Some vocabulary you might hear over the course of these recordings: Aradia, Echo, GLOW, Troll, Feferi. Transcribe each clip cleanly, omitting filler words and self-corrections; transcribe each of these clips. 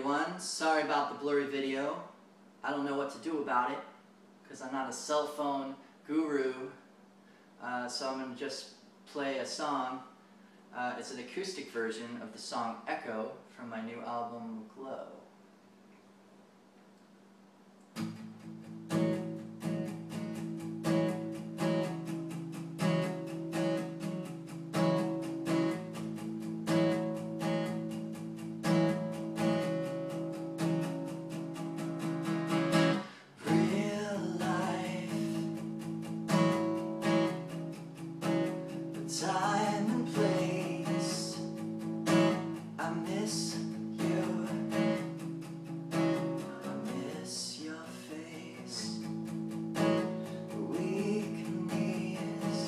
everyone. Sorry about the blurry video. I don't know what to do about it because I'm not a cell phone guru. So I'm going to just play a song. It's an acoustic version of the song Echo from my new album, GLOW. Time and place, I miss you, I miss your face, weak knees,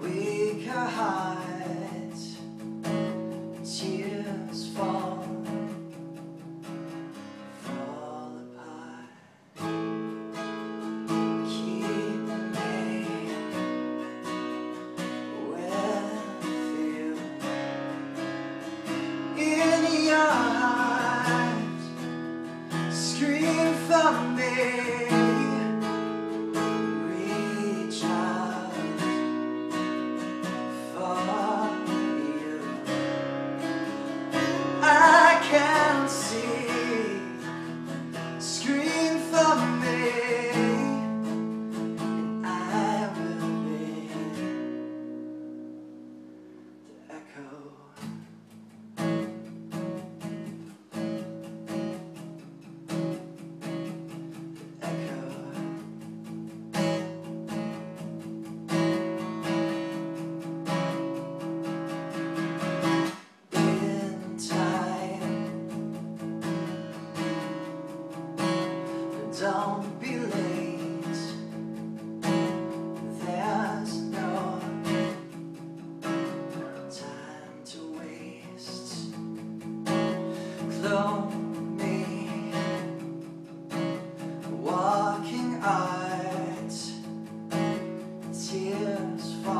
weaker heart, tears fall apart. Scream for me, reach out for you. I can see, scream for me, and I will be the echo. Don't be late, there's no time to waste. Clone me, walking art, tears fall.